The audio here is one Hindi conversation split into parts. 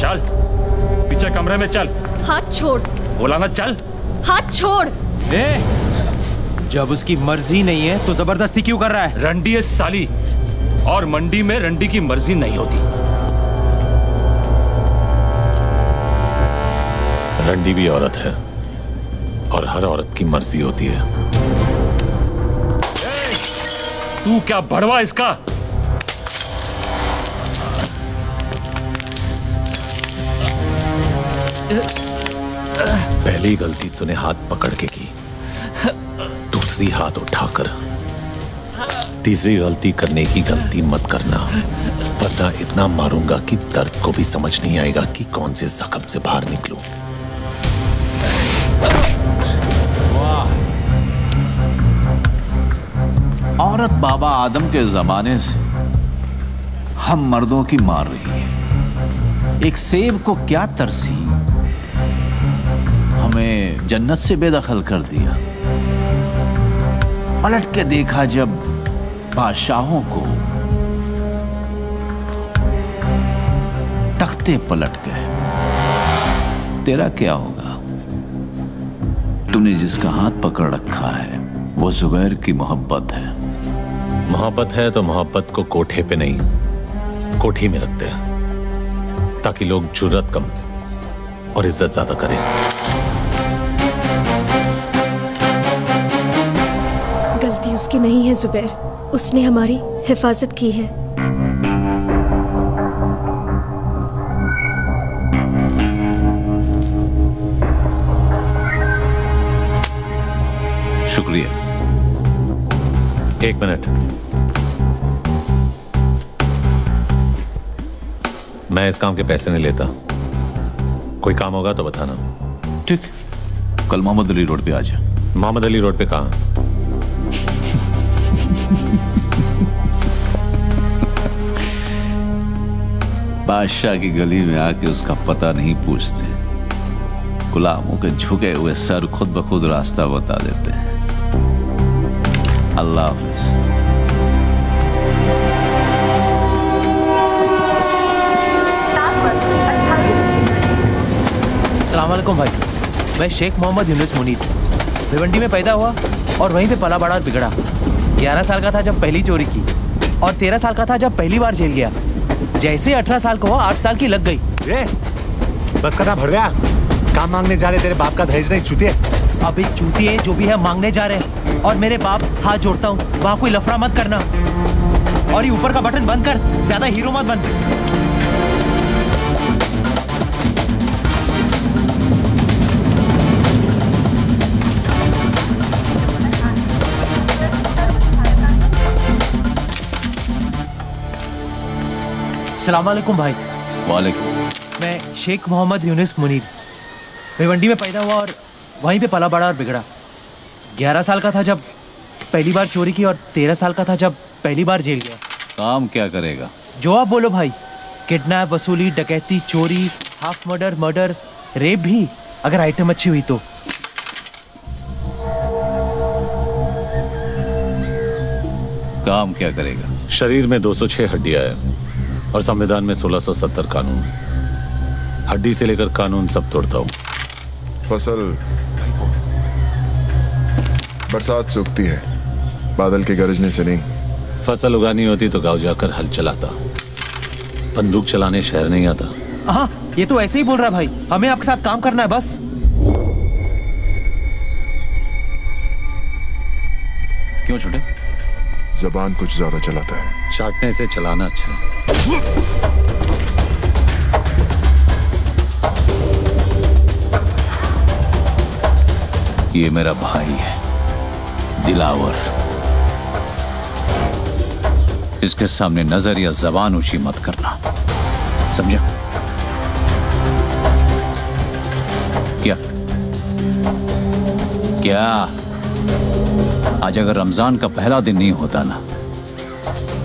चल पीछे कमरे में चल। हाथ छोड़ बोला ना, चल हाथ छोड़। जब उसकी मर्जी नहीं है तो जबरदस्ती क्यों कर रहा है? रंडी है साली, और मंडी में रंडी की मर्जी नहीं होती। रंडी भी औरत है और हर औरत की मर्जी होती है। तू क्या भड़वा इसका? पहली गलती तूने हाथ पकड़ के की, दूसरी हाथ उठाकर। तीसरी गलती करने की गलती मत करना, वरना इतना मारूंगा कि दर्द को भी समझ नहीं आएगा कि कौन से जख्म से बाहर निकलूं। औरत बाबा आदम के जमाने से हम मर्दों की मार रही है। एक सेब को क्या तरसी, हमें जन्नत से बेदखल कर दिया। पलट के देखा जब बादशाहों को, तख्ते पलट गए। तेरा क्या होगा? तुमने जिसका हाथ पकड़ रखा है वो जुबैर की मोहब्बत है। मोहब्बत है तो मोहब्बत को कोठे पे नहीं, कोठी में रखते हैं ताकि लोग जुर्रत कम और इज्जत ज्यादा करें। गलती उसकी नहीं है जुबैर, उसने हमारी हिफाजत की है। शुक्रिया। एक मिनट, मैं इस काम के पैसे नहीं लेता। कोई काम होगा तो बताना। ठीक, कल मोहम्मद अली रोड पे आ जा। मोहम्मद अली रोड पे कहाँ? बादशाह की गली में आके उसका पता नहीं पूछते, गुलामों के झुके हुए सर खुद ब खुद रास्ता बता देते हैं। अल्लाह हाफिज। अस्सलाम वालेकुम भाई, मैं शेख मोहम्मद यूनुस मुनीद भिवंडी में पैदा हुआ और वहीं पे पला बड़ा और बिगड़ा। 11 साल का था जब पहली चोरी की, और 13 साल का था जब पहली बार जेल गया। जैसे 18 साल को हुआ, 8 साल की लग गई। ए, बस करना भर गया, काम मांगने जा रहे तेरे बाप का दहेज नहीं चूतिए। अभी चूतिए जो भी है मांगने जा रहे हैं, और मेरे बाप हाथ जोड़ता हूँ वहां कोई लफड़ा मत करना, और ये ऊपर का बटन बंद कर, ज्यादा हीरो मत बन। सलाम वालेकुम भाई। वालेकुम। मैं शेख मोहम्मद यूनुस मुनीब भिवंडी में पैदा हुआ और वहीं पे पला बड़ा और बिगड़ा। 11 साल का था जब पहली बार चोरी की, और 13 साल का था जब पहली बार जेल गया। काम क्या करेगा? जो आप बोलो भाई, किडनैप, वसूली, डकैती, चोरी, हाफ मर्डर, मर्डर, रेप भी, अगर आइटम अच्छी हुई तो। काम क्या करेगा? शरीर में 206 हड्डियां है और संविधान में 1670 कानून। हड्डी से लेकर कानून सब तोड़ता हूँ। फसल बरसात सूखती है, बादल के गरजने से नहीं। फसल उगानी होती तो गांव जाकर हल चलाता, बंदूक चलाने शहर नहीं आता। हाँ, ये तो ऐसे ही बोल रहा है भाई, हमें आपके साथ काम करना है बस। क्यों छोटे? जबान कुछ ज्यादा चलाता है। चाटने से चलाना अच्छा है। ये मेरा भाई है दिलावर, इसके सामने नजर या जबान ऊंची मत करना, समझा? क्या क्या आज अगर रमजान का पहला दिन नहीं होता ना,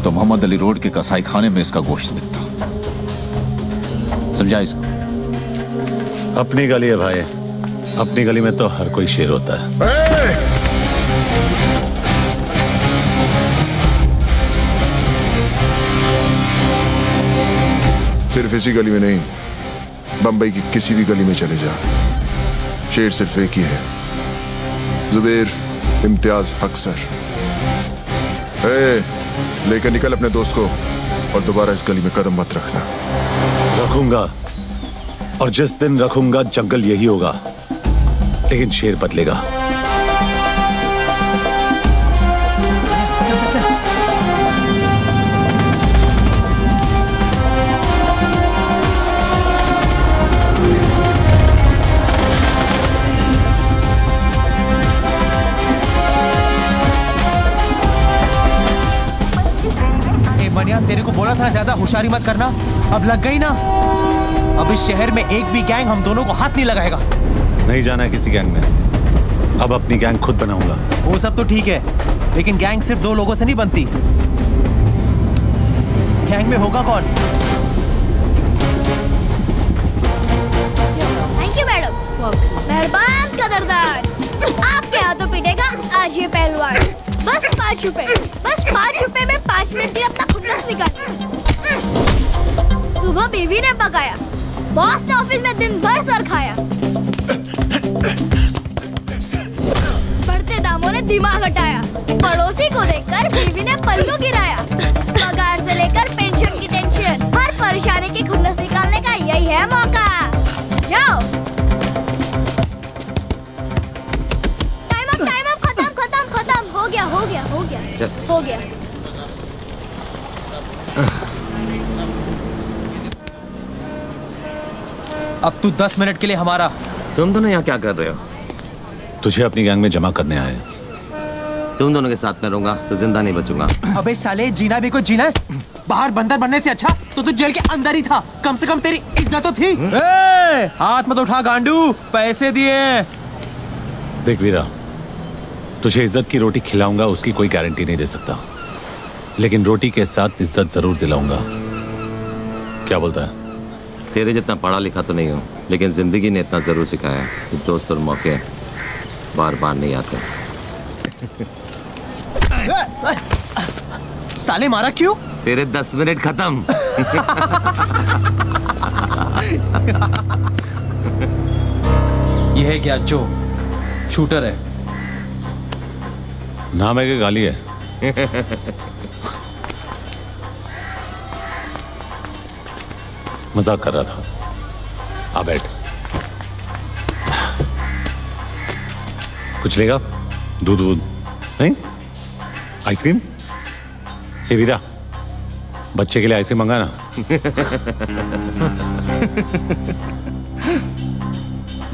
तो मोहम्मद अली रोड के कसाई खाने में इसका गोश्त बिकता, समझा इसको? अपनी गली है भाई, अपनी गली में तो हर कोई शेर होता है। सिर्फ इसी गली में नहीं, बम्बई की किसी भी गली में चले जा, शेर सिर्फ एक ही है, जुबेर इम्तियाज हक सर। लेकर निकल अपने दोस्त को और दोबारा इस गली में कदम मत रखना। रखूंगा, और जिस दिन रखूंगा जंगल यही होगा, लेकिन शेर बदलेगा। तेरे को बोला था ना ज्यादा होशियारी मत करना, अब लग गई ना। अब इस शहर में एक भी गैंग हम दोनों को हाथ नहीं लगाएगा। नहीं जाना है किसी गैंग में, अब अपनी गैंग खुद बनाऊंगा। वो सब तो ठीक है, लेकिन गैंग सिर्फ दो लोगों से नहीं बनती। गैंग में होगा कौन? थैंक यू मैडम, मेहरबान कदरदार, आपके हाथों पीटेगा आज ये पहलवान। बस 5 रुपए, बस 5 रुपए में 5 मिनट में अपना खुन्नस निकाल। सुबह बीवी ने पकाया, बॉस ने ऑफिस में दिन भर सर खाया, बढ़ते दामों ने दिमाग हटाया, पड़ोसी को देखकर बीवी ने पल्लू गिराया। पगार से लेकर पेंशन की टेंशन, हर परेशानी की खुन्नस निकालने का यही है मौका। जाओ, हो गया। अब तू 10 मिनट के लिए हमारा। तुम दोनों यहाँ क्या कर रहे हो? तुझे अपनी गैंग में जमा करने आए। तुम दोनों के साथ में रहूंगा तो जिंदा नहीं बचूंगा। अबे साले, जीना भी कोई जीना है? बाहर बंदर बनने से अच्छा तो तू जेल के अंदर ही था, कम से कम तेरी इज्जत तो थी। हाथ मत उठा गांडू, पैसे दिए। देख वीरा, तुझे इज्जत की रोटी खिलाऊंगा उसकी कोई गारंटी नहीं दे सकता, लेकिन रोटी के साथ इज्जत जरूर दिलाऊंगा। क्या बोलता है? तेरे जितना पढ़ा लिखा तो नहीं हूँ, लेकिन जिंदगी ने इतना जरूर सिखाया कि दोस्त और मौके बार बार नहीं आते। साले मारा क्यों? तेरे 10 मिनट खत्म। यह है क्या जो शूटर है? नाम है कि गाली है? मजाक कर रहा था। आ बैठ, कुछ लेगा? दूध वूध नहीं, आइसक्रीम? हे वीरा, बच्चे के लिए आइसक्रीम मंगाना।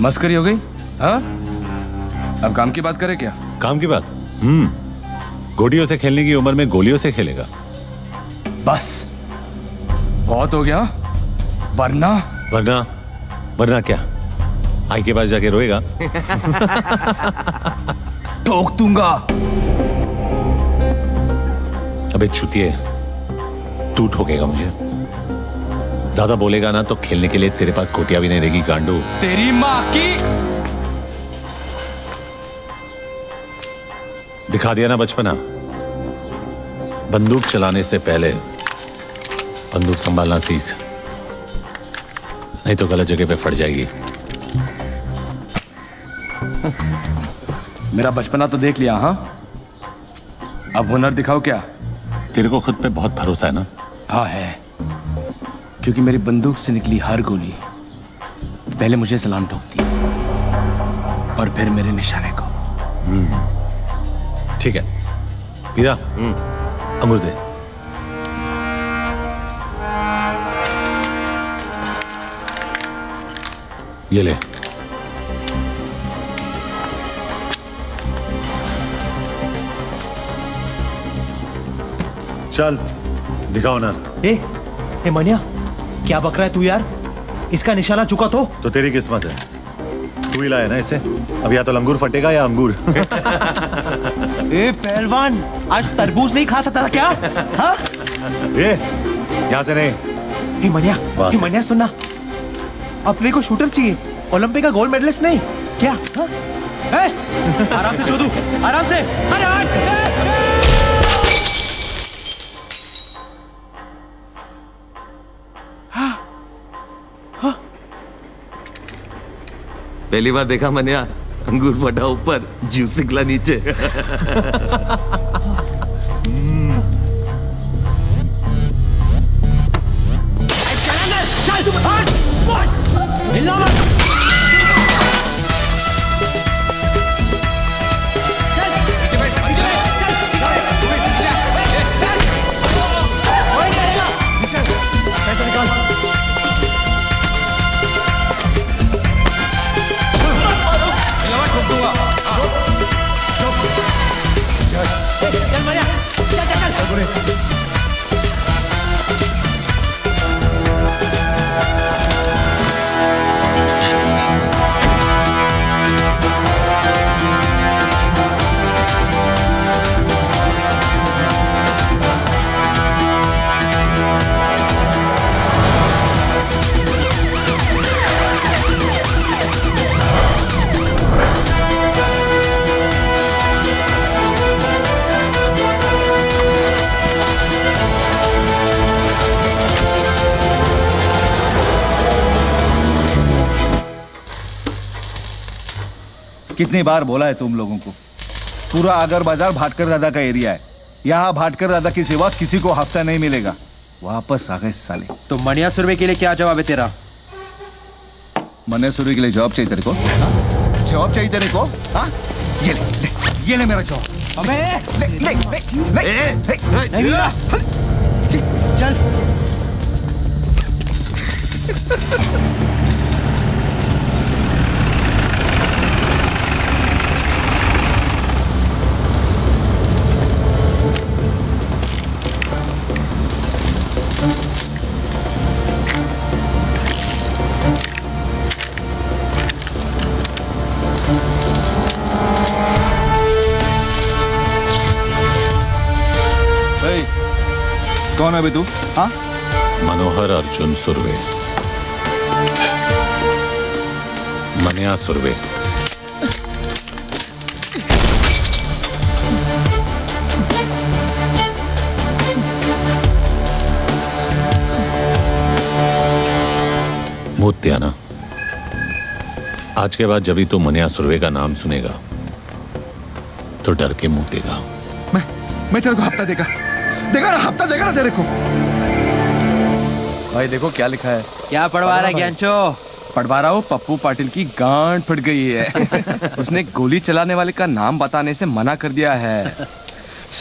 मस्करी हो गई हाँ? अब काम की बात करें क्या? काम की बात? गोलियों से खेलने की उम्र में गोलियों से खेलेगा। बस बहुत हो गया, वरना वरना वरना क्या? आई के पास जाके रोएगा। ठोक दूंगा। अबे चुतिए, तू ठोकेगा मुझे। ज्यादा बोलेगा ना तो खेलने के लिए तेरे पास गोटियां भी नहीं रहेगी गांडू। तेरी माँ की। दिखा दिया ना बचपना, बंदूक चलाने से पहले बंदूक संभालना सीख, नहीं तो गलत जगह पे फट जाएगी। मेरा बचपना तो देख लिया हाँ, अब हुनर दिखाओ क्या? तेरे को खुद पे बहुत भरोसा है ना? हाँ है, क्योंकि मेरी बंदूक से निकली हर गोली पहले मुझे सलाम ठोकती है और फिर मेरे निशाने को। ठीक है पीरा, अमृत दे। ये ले। चल दिखाओ ना। ए मनिया, क्या बक रहा है तू यार? इसका निशाना चुका तो तेरी किस्मत है, तू ही लाया ना इसे। अब या तो लंगूर फटेगा या अंगूर। ए पहलवान, आज तरबूज नहीं खा सकता था क्या? हाँ? ए यहाँ से नहीं। हे मनिया सुनना, अपने को शूटर चाहिए, ओलंपिक का गोल्ड मेडलिस्ट नहीं क्या? हाँ? आराम से छोदू, आराम से। पहली बार देखा मैंने अंगूर फटा ऊपर जूस निकला नीचे। चल हिलना मत। कितनी बार बोला है तुम लोगों को, पूरा आगर बाजार भाटकर दादा का एरिया है। यहाँ भाटकर दादा के सिवा किसी को हफ्ता नहीं मिलेगा। वापस आ गए साले। तो मनिया सुर्वे के लिए क्या जवाब है तेरा? मनिया सुर्वे के लिए जॉब चाहिए तेरे को? जॉब चाहिए तेरे को? हाँ, ये ले मेरा जॉब। अबे ले चल। कौन है बे तू? हाँ, मनोहर अर्जुन सुर्वे, मनिया सुर्वे। भूत त्याना, आज के बाद जब भी तू मनिया सुर्वे का नाम सुनेगा तो डर के मुंह देगा। मैं तेरे को हफ्ता देगा। देखा ना, हफ्ता देखा ना तेरे को। भाई देखो क्या लिखा है। क्या पढ़वा रहा है ज्ञानचो? पढ़वा रहा हूँ, पप्पू पाटिल की गांठ फट गई है। उसने गोली चलाने वाले का नाम बताने से मना कर दिया है।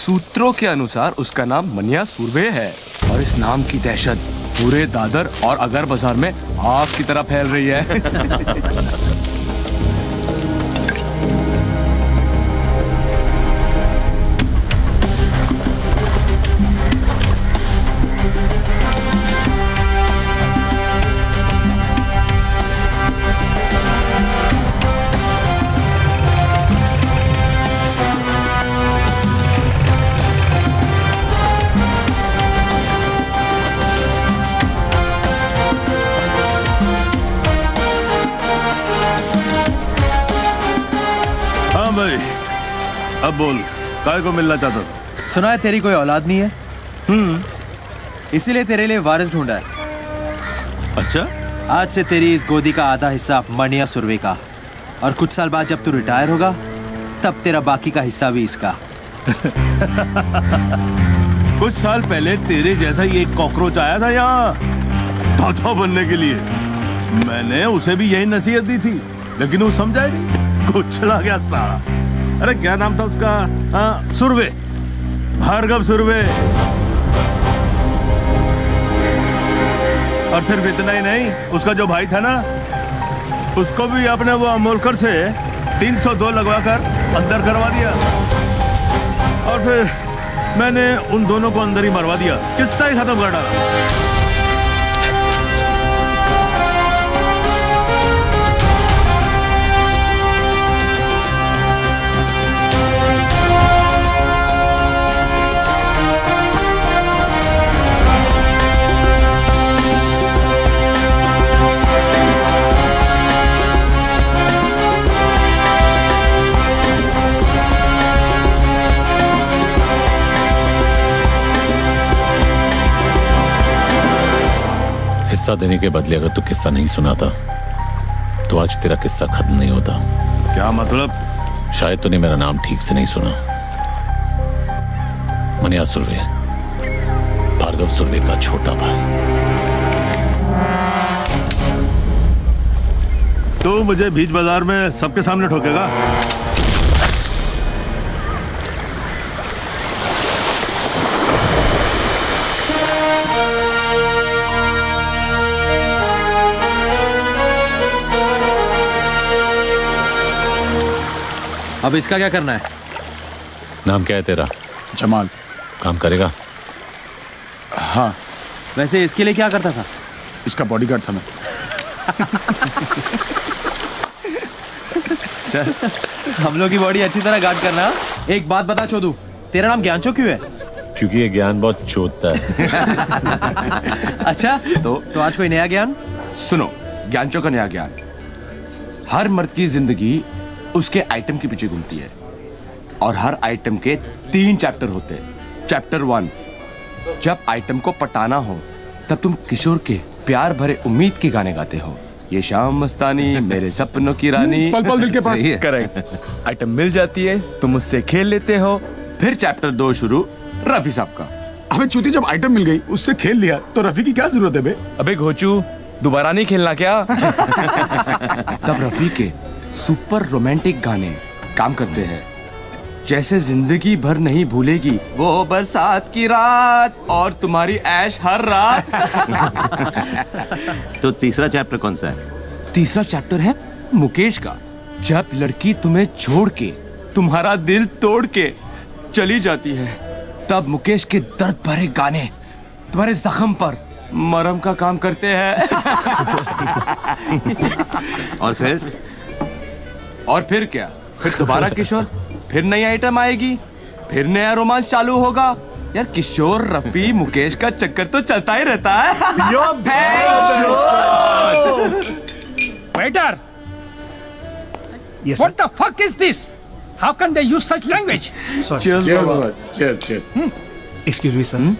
सूत्रों के अनुसार उसका नाम मनिया सुर्वे है और इस नाम की दहशत पूरे दादर और अगर बाजार में आग की तरह फैल रही है। अब बोल, काय को मिलना चाहता था? सुना है तेरी कोई औलाद नहीं है। इसीलिए तेरे लिए वारिस ढूंढा है। अच्छा, आज से तेरी इस गोदी का आधा हिस्सा मनिया सुर्वे का, और कुछ साल बाद जब तू रिटायर होगा तब तेरा बाकी का हिस्सा भी इसका। कुछ साल पहले तेरे जैसा ही एक कॉकरोच आया था यहाँ दादा बनने के लिए। मैंने उसे भी यही नसीहत दी थी, लेकिन वो समझा नहीं, कुचला गया साला। अरे क्या नाम था उसका? हाँ, सुर्वे, भार्गव सुर्वे। और सिर्फ इतना ही नहीं, उसका जो भाई था ना, उसको भी आपने वो अमोलकर से 302 लगवाकर अंदर करवा दिया, और फिर मैंने उन दोनों को अंदर ही मरवा दिया। किस्सा ही खत्म कर डाला। हिस्सा देने के बदले अगर तू किस्सा नहीं सुनाता तो आज तेरा किस्सा खत्म नहीं होता। क्या मतलब? शायद तूने मेरा नाम ठीक से नहीं सुना। मनिया सुर्वे, भार्गव सुर्वे का छोटा भाई। तो मुझे बीच बाजार में सबके सामने ठोकेगा? अब इसका क्या करना है? नाम क्या है तेरा? जमाल। काम करेगा? हाँ। वैसे इसके लिए क्या करता था? इसका बॉडीगार्ड था मैं। चल, हम लोग की बॉडी अच्छी तरह गार्ड करना। एक बात बता चोदू, तेरा नाम ज्ञानचो क्यों है? क्योंकि ये ज्ञान बहुत चोदता है। अच्छा, तो आज कोई नया ज्ञान? सुनो, ज्ञानचो का नया ज्ञान, हर मर्द की जिंदगी उसके आइटम के पीछे घूमती है और हर आइटम के 3 चैप्टर होते हैं। चैप्टर 1, जब आइटम को पटाना हो तब तुम किशोर के प्यार भरे उम्मीद के गाने गाते हो। ये शाम मस्तानी मेरे सपनों की रानी, पल पल दिल के पास। करेक्ट। आइटम मिल जाती है, तुम उससे खेल लेते हो। फिर चैप्टर 2 शुरू, रफी साहब का। अबे चूती, जब आइटम मिल गई उससे खेल लिया तो रफी की क्या जरूरत है बे? अबे घोचू, दोबारा नहीं खेलना क्या? तब रफी के सुपर रोमांटिक गाने काम करते हैं, जैसे जिंदगी भर नहीं भूलेगी वो बरसात की रात और तुम्हारी ऐश हर रात। तो तीसरा चैप्टर कौन सा है? तीसरा चैप्टर है मुकेश का। जब लड़की तुम्हें छोड़ के तुम्हारा दिल तोड़ के चली जाती है तब मुकेश के दर्द भरे गाने तुम्हारे जख्म पर मरहम का काम करते हैं। और फिर क्या? फिर दोबारा किशोर, फिर नई आइटम आएगी, फिर नया रोमांस चालू होगा। यार किशोर, रफी, मुकेश का चक्कर तो चलता ही रहता है। Yo waiter, what the fuck is this? How can they use such language? Excuse me sir,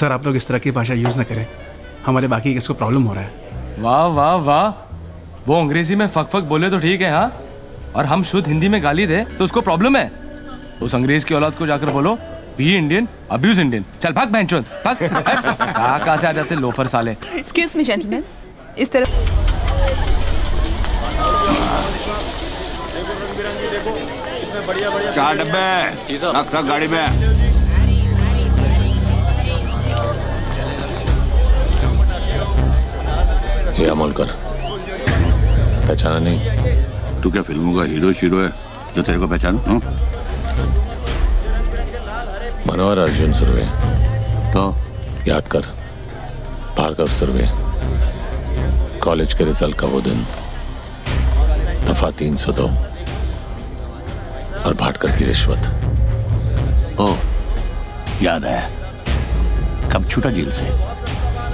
sir आप लोग इस तरह की भाषा यूज ना करें, हमारे बाकी किसको प्रॉब्लम हो रहा है। वाह वाह वाह, वो अंग्रेजी में फक फक बोले तो ठीक है, हाँ, और हम शुद्ध हिंदी में गाली दे तो उसको प्रॉब्लम है। उस अंग्रेज की औलाद को जाकर बोलो बी इंडियन, अब्यूज इंडियन। चल भाग बहनचोद, भाग। कहाँ से आ जाते लोफर साले। एक्सक्यूज मी जेंटलमैन, इस तरफ। चार डब्बे रख रख गाड़ी में। ये अमोल कर, पहचाना नहीं? तू क्या फिल्मों का हीरो शीरो है जो तेरे को पहचान? मनोहर अर्जुन सुर्वे। तो याद कर, भार्गव सुर्वे, कॉलेज के रिजल्ट का वो दिन, दफा 302 और भाटकर की रिश्वत। ओ याद आया, कब छूटा जेल से?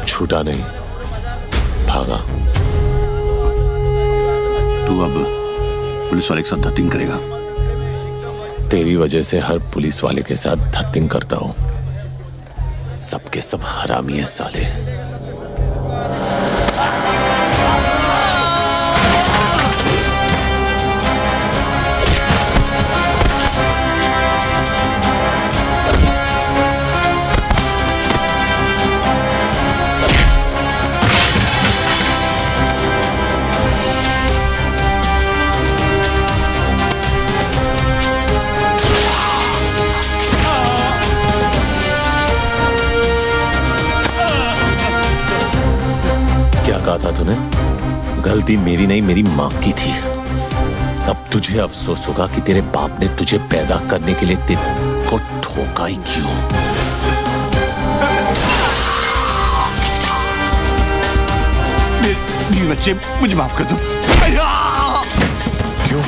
छूटा नहीं, भागा। तू अब पुलिस वाले के साथ धतिंग करेगा? तेरी वजह से हर पुलिस वाले के साथ धतिंग करता हूं, सबके सब हरामी है साले। था तूने, गलती मेरी नहीं मेरी मां की थी। अब तुझे अफसोस होगा कि तेरे बाप ने तुझे पैदा करने के लिए तेरे को ठोका ही क्यों। मेरे बच्चे, मुझे माफ कर दो। क्यों?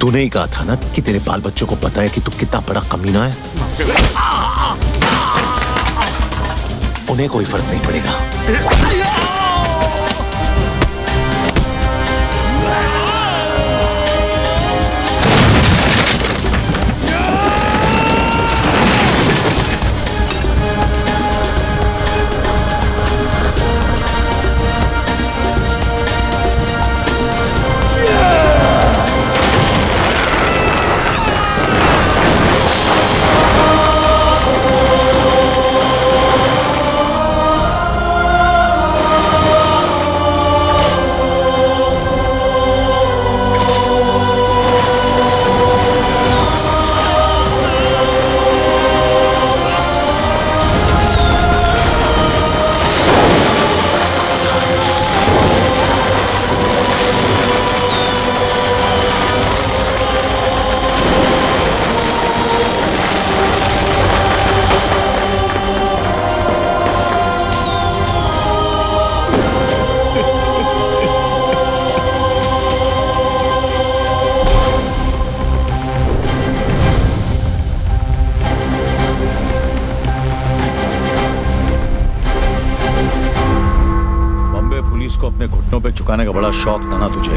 तूने ही कहा था ना कि तेरे बाल बच्चों को पता है कि तू कितना बड़ा कमीना है, उन्हें कोई फर्क नहीं पड़ेगा। पुलिस को अपने घुटनों पे झुकाने का बड़ा शौक था ना तुझे।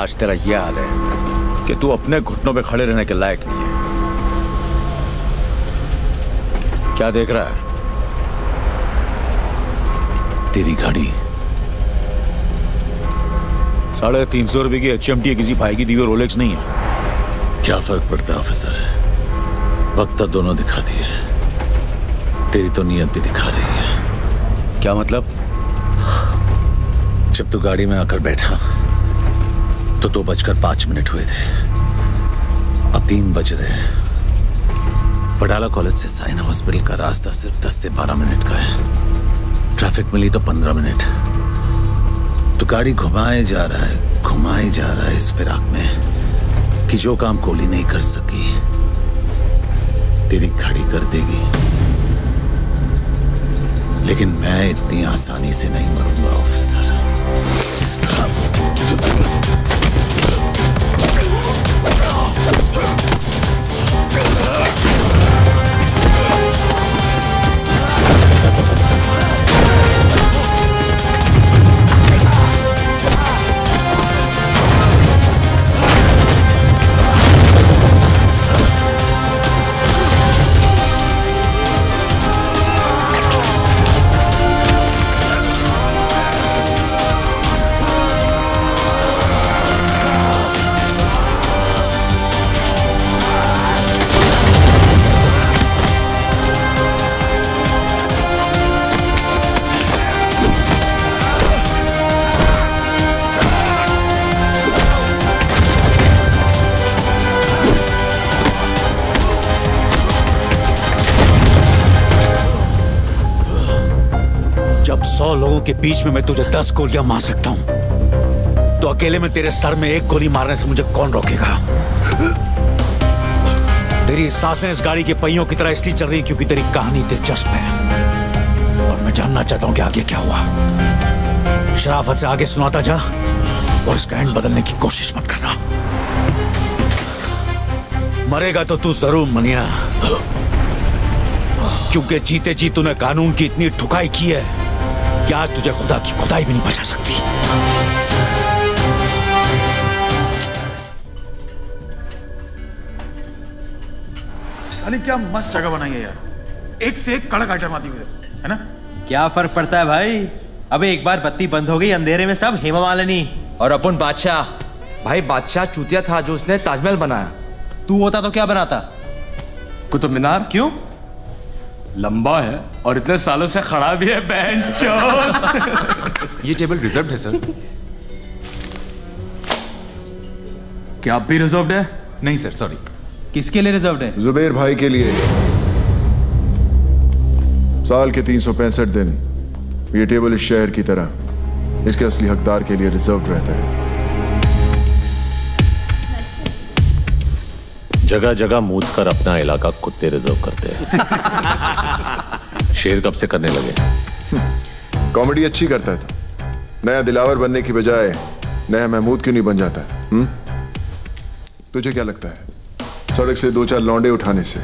आज तेरा यह हाल है कि तू अपने घुटनों पे खड़े रहने के लायक नहीं है। क्या देख रहा है? तेरी घड़ी 350 रुपए की HMT है, किसी भाई की दी हुई रोलेक्स नहीं है। क्या फर्क पड़ता ऑफिसर, वक्त तो दोनों दिखाती है, तेरी तो नियत भी दिखा रही है। क्या मतलब? जब तू गाड़ी में आकर बैठा तो 2:05 हुए थे, अब 3 बज रहे हैं। पटाला कॉलेज से साइना हॉस्पिटल का रास्ता सिर्फ 10 से 12 मिनट का है, ट्रैफिक मिली तो 15 मिनट। तो गाड़ी घुमाए जा रहा है इस फिराक में कि जो काम कोहली नहीं कर सकी तेरी घड़ी कर देगी। लेकिन मैं इतनी आसानी से नहीं मरूंगा ऑफिसर। लोगों के बीच में मैं तुझे 10 गोलियां मार सकता हूं, तो अकेले में तेरे सर में 1 गोली मारने से मुझे कौन रोकेगा? तेरी सांसें इस गाड़ी के पहियों की तरह इसलिए चल रही है क्योंकि तेरी कहानी दिलचस्प है और मैं जानना चाहता हूं कि आगे क्या हुआ। शराफत से आगे सुनाता जा और इसका एंड बदलने की कोशिश मत करना। मरेगा तो तू जरूर मनिया, क्योंकि जीते जी तूने कानून की इतनी ठुकाई की है क्या आज तुझे खुदा की खुदाई भी नहीं बचा सकती। साली क्या मस्त जगह बनाई है यार, एक से एक कड़क आइटम आती है ना। क्या फर्क पड़ता है भाई, अबे एक बार बत्ती बंद हो गई अंधेरे में सब हेमा मालिनी। और अपन बादशाह, भाई बादशाह चूतिया था जो उसने ताजमहल बनाया, तू होता तो क्या बनाता? कुतुब मीनार। क्यों? लंबा है और इतने सालों से खड़ा भी है। बेंचो ये टेबल रिजर्व्ड है सर। क्या आप भी रिजर्व्ड है? नहीं सर, सॉरी। किसके लिए रिजर्व्ड है? जुबेर भाई के लिए। साल के 365 दिन ये टेबल इस शहर की तरह इसके असली हकदार के लिए रिजर्व्ड रहता है। जगह जगह मूद कर अपना इलाका कुत्ते रिजर्व करते हैं। शेर कब से करने लगे? कॉमेडी अच्छी करता था, नया दिलावर बनने की बजाय नया महमूद क्यों नहीं बन जाता? तुझे क्या लगता है सड़क से 2-4 लौंडे उठाने से,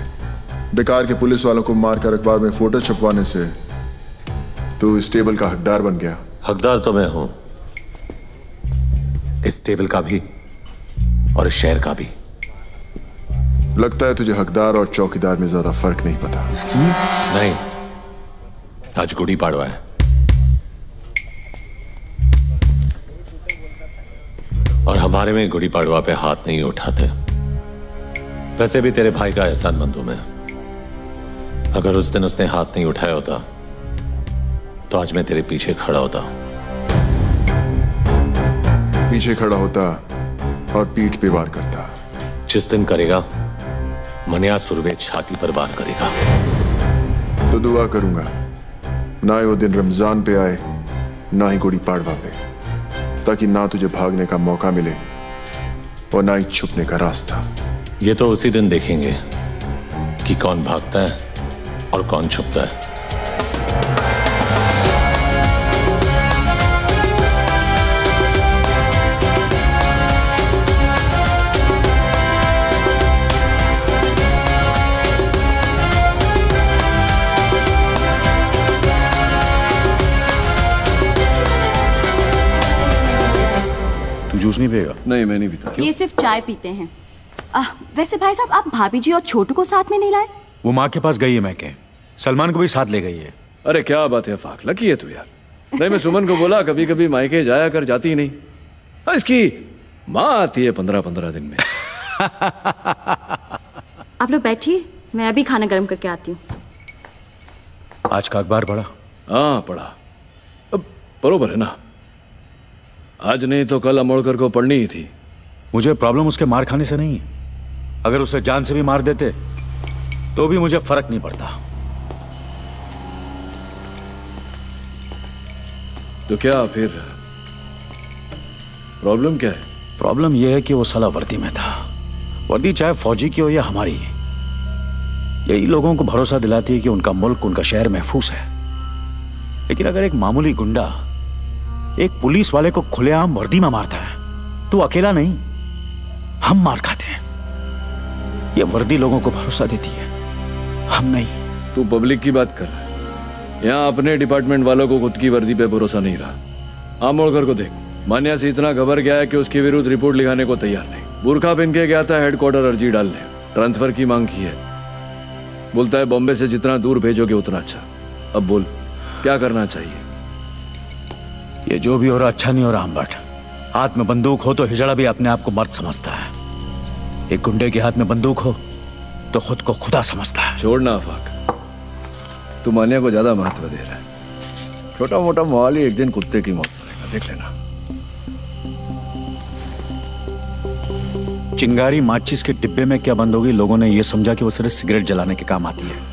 बेकार के पुलिस वालों को मारकर अखबार में फोटो छपवाने से तू इस टेबल का हकदार बन गया? हकदार तो मैं हूं इस टेबल का भी और इस शहर का भी। लगता है तुझे हकदार और चौकीदार में ज्यादा फर्क नहीं पता। नहीं, आज गुड़ी पाड़वा है और हमारे में गुड़ी पाड़वा पे हाथ नहीं उठाते। वैसे भी तेरे भाई का एहसानमंद हूं मैं, अगर उस दिन उसने हाथ नहीं उठाया होता तो आज मैं तेरे पीछे खड़ा होता। पीछे खड़ा होता और पीठ पे वार करता। जिस दिन करेगा मन्या सुर्वे छाती पर वार करेगा। तो दुआ करूंगा ना वो दिन रमजान पे आए ना ही गुड़ी पाड़वा पे, ताकि ना तुझे भागने का मौका मिले और ना ही छुपने का रास्ता। ये तो उसी दिन देखेंगे कि कौन भागता है और कौन छुपता है। जूस नहीं पिएगा? नहीं, मैं नहीं पीता। ये सिर्फ चाय पीते हैं। वैसे भाई साहब, आप भाभी जी और छोटू को साथ में नहीं लाए? वो माँ के पास गई है, मैं के सलमान को भी साथ ले गई है। अरे क्या बात है, फाक लकी है तू यार। नहीं, मैं सुमन को बोला कभी कभी मायके जाया कर, जाती ही नहीं। इसकी माँ आती है 15-15 दिन में। आप लोग बैठिए, मैं अभी खाना गर्म करके आती हूँ। आज का अखबार पढ़ा? हाँ पढ़ा। अब बरोबर है ना, आज नहीं तो कल अमोलकर को पढ़नी ही थी। मुझे प्रॉब्लम उसके मार खाने से नहीं है, अगर उसे जान से भी मार देते तो भी मुझे फर्क नहीं पड़ता। तो क्या फिर प्रॉब्लम क्या है? प्रॉब्लम यह है कि वो साला वर्दी में था। वर्दी चाहे फौजी की हो या हमारी, यही लोगों को भरोसा दिलाती है कि उनका मुल्क, उनका शहर महफूज है। लेकिन अगर एक मामूली गुंडा एक पुलिस वाले को खुलेआम वर्दी में मारता है तो अकेला नहीं, हम मार खाते हैं। ये वर्दी लोगों को भरोसा देती है, हम नहीं। तू पब्लिक की बात कर रहा है, यहाँ अपने डिपार्टमेंट वालों को खुद की वर्दी पे भरोसा नहीं रहा। आमोलकर को देख, मान्या से इतना घबर गया है कि उसके विरुद्ध रिपोर्ट लिखाने को तैयार नहीं। बुरखा पहन के गया था हेडक्वार्टर अर्जी डालने, ट्रांसफर की मांग की है। बोलता है बॉम्बे से जितना दूर भेजोगे उतना अच्छा। अब बोल, क्या करना चाहिए? ये जो भी हो रहा अच्छा नहीं हो रहा। हम बट हाथ में बंदूक हो तो हिजड़ा भी अपने आप को मर्द समझता है, एक गुंडे के हाथ में बंदूक हो तो खुद को खुदा समझता है। छोड़ना आफाक, तू मानिया को ज्यादा महत्व दे रहा है। छोटा मोटा माल ही एक दिन कुत्ते की मौत करेगा, देख लेना। चिंगारी माचिस के डिब्बे में क्या बंद होगी, लोगों ने यह समझा कि वो सिर्फ सिगरेट जलाने के काम आती है।